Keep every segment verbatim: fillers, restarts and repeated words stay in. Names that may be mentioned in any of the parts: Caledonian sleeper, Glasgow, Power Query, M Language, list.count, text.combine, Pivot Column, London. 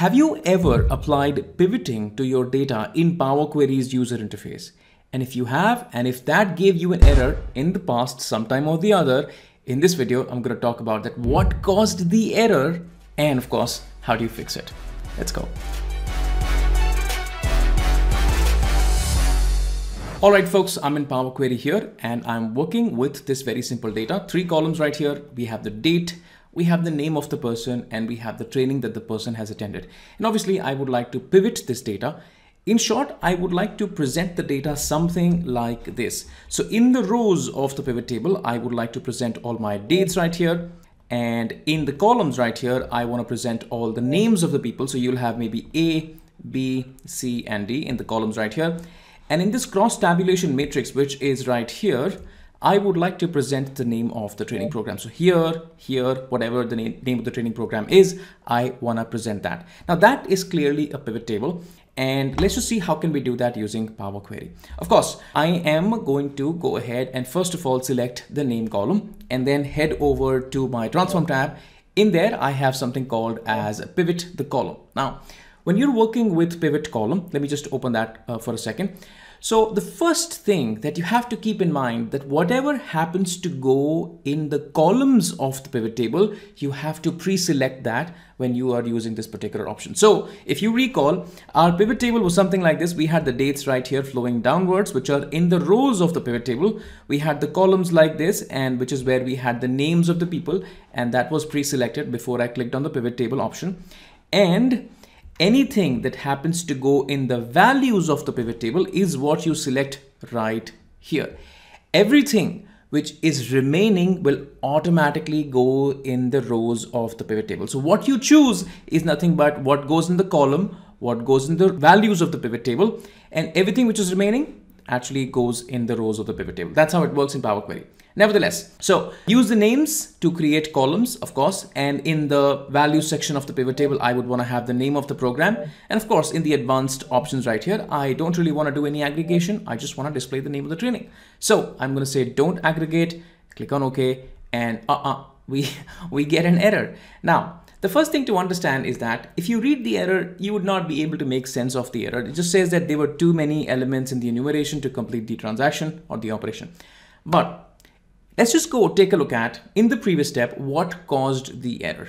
Have you ever applied pivoting to your data in Power Query's user interface? And if you have, and if that gave you an error in the past, sometime or the other, in this video, I'm going to talk about that, what caused the error, and of course, how do you fix it? Let's go. All right, folks, I'm in Power Query here, and I'm working with this very simple data. Three columns right here. We have the date, we have the name of the person, and we have the training that the person has attended. And obviously, I would like to pivot this data. In short, I would like to present the data something like this. So in the rows of the pivot table, I would like to present all my dates right here. And in the columns right here, I want to present all the names of the people. So you'll have maybe A, B, C, and D in the columns right here. And in this cross tabulation matrix, which is right here, I would like to present the name of the training program. So here, here, whatever the name, name of the training program is, I want to present that. Now that is clearly a pivot table. And let's just see how can we do that using Power Query. Of course, I am going to go ahead and first of all, select the name column and then head over to my transform tab. In there, I have something called as pivot the column. Now, when you're working with pivot column, let me just open that uh, for a second. So the first thing that you have to keep in mind that whatever happens to go in the columns of the pivot table, you have to pre-select that when you are using this particular option. So if you recall, our pivot table was something like this. We had the dates right here flowing downwards, which are in the rows of the pivot table. We had the columns like this, and which is where we had the names of the people. And that was pre-selected before I clicked on the pivot table option. And anything that happens to go in the values of the pivot table is what you select right here. Everything which is remaining will automatically go in the rows of the pivot table. So what you choose is nothing but what goes in the column, what goes in the values of the pivot table, and everything which is remaining actually goes in the rows of the pivot table. That's how it works in Power Query. Nevertheless, so use the names to create columns, of course, and in the value section of the pivot table, I would want to have the name of the program. And of course, in the advanced options right here, I don't really want to do any aggregation. I just want to display the name of the training. So I'm going to say, don't aggregate, click on OK, and uh-uh, we, we get an error. Now, the first thing to understand is that if you read the error, you would not be able to make sense of the error. It just says that there were too many elements in the enumeration to complete the transaction or the operation. But let's just go take a look at, in the previous step, what caused the error.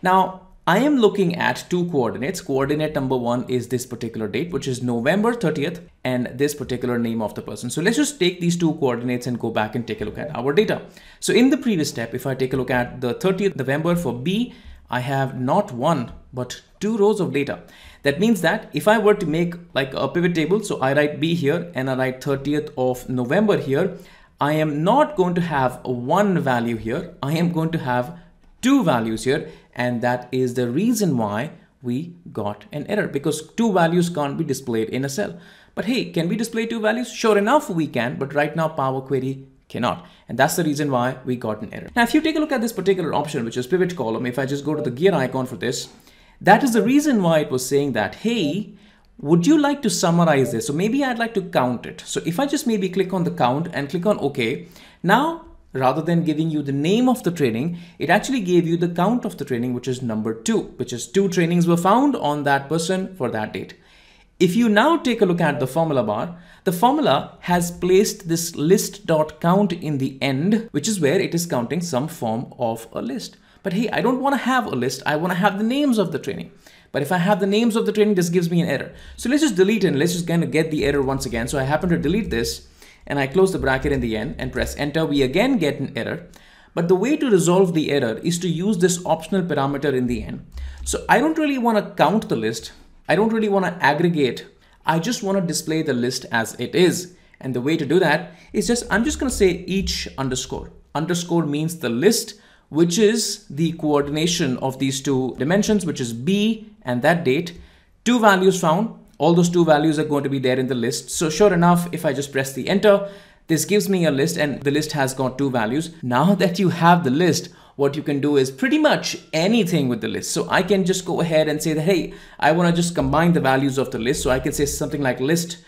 Now, I am looking at two coordinates. Coordinate number one is this particular date, which is November thirtieth, and this particular name of the person. So let's just take these two coordinates and go back and take a look at our data. So in the previous step, if I take a look at the thirtieth November for B, I have not one, but two rows of data. That means that if I were to make like a pivot table, so I write B here and I write thirtieth of November here, I am not going to have one value here. I am going to have two values here. And that is the reason why we got an error, because two values can't be displayed in a cell. But hey, can we display two values? Sure enough, we can. But right now, Power Query cannot. And that's the reason why we got an error. Now, if you take a look at this particular option, which is pivot column, if I just go to the gear icon for this, that is the reason why it was saying that, hey, would you like to summarize this? So maybe I'd like to count it. So if I just maybe click on the count and click on OK, now rather than giving you the name of the training, it actually gave you the count of the training, which is number two, which is two trainings were found on that person for that date. If you now take a look at the formula bar, the formula has placed this list dot count in the end, which is where it is counting some form of a list. But hey, I don't want to have a list. I want to have the names of the training. But if I have the names of the training, this gives me an error. So let's just delete and let's just kind of get the error once again. So I happen to delete this and I close the bracket in the end and press enter. We again get an error. But the way to resolve the error is to use this optional parameter in the end. So I don't really want to count the list. I don't really want to aggregate. I just want to display the list as it is. And the way to do that is just, I'm just going to say each underscore. Underscore means the list, which is the coordination of these two dimensions, which is B and that date, two values found. All those two values are going to be there in the list. So sure enough, if I just press the enter, this gives me a list and the list has got two values. Now that you have the list, what you can do is pretty much anything with the list. So I can just go ahead and say that, hey, I want to just combine the values of the list. So I can say something like list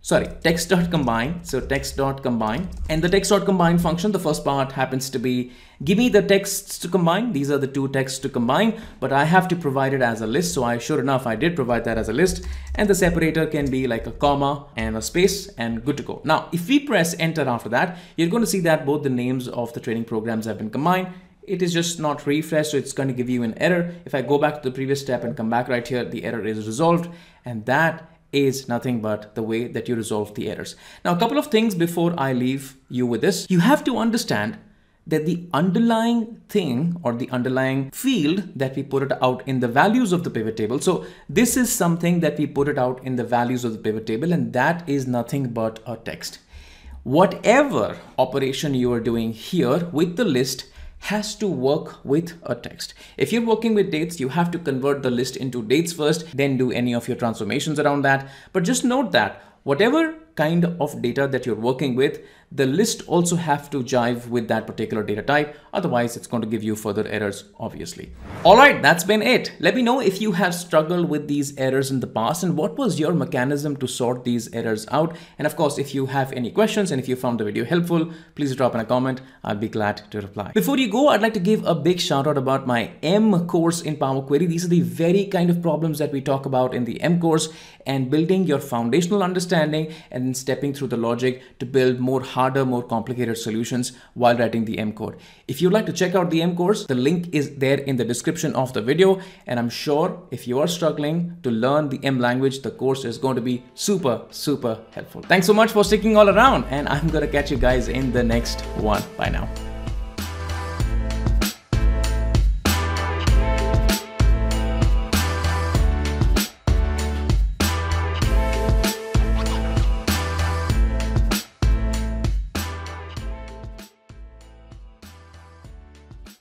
sorry, text.combine. So text.combine, and the text.combine function, the first part happens to be, give me the texts to combine. These are the two texts to combine, but I have to provide it as a list. So I, sure enough, I did provide that as a list, and the separator can be like a comma and a space, and good to go. Now, if we press enter after that, you're going to see that both the names of the training programs have been combined. It is just not refreshed, so it's going to give you an error. If I go back to the previous step and come back right here, the error is resolved, and that is nothing but the way that you resolve the errors. Now, a couple of things before I leave you with this. You have to understand that the underlying thing or the underlying field that we put it out in the values of the pivot table. So this is something that we put it out in the values of the pivot table, and that is nothing but a text. Whatever operation you are doing here with the list has to work with a text. If you're working with dates, you have to convert the list into dates first, then do any of your transformations around that. But just note that whatever kind of data that you're working with, the list also have to jive with that particular data type. Otherwise, it's going to give you further errors, obviously. All right, that's been it. Let me know if you have struggled with these errors in the past and what was your mechanism to sort these errors out. And of course, if you have any questions and if you found the video helpful, please drop in a comment. I'll be glad to reply. Before you go, I'd like to give a big shout out about my M course in Power Query. These are the very kind of problems that we talk about in the M course, and building your foundational understanding and stepping through the logic to build more harder, more complicated solutions while writing the M code. If you'd like to check out the M course, the link is there in the description of the video. And I'm sure if you are struggling to learn the M language, the course is going to be super, super helpful. Thanks so much for sticking all around, and I'm going to catch you guys in the next one. Bye now.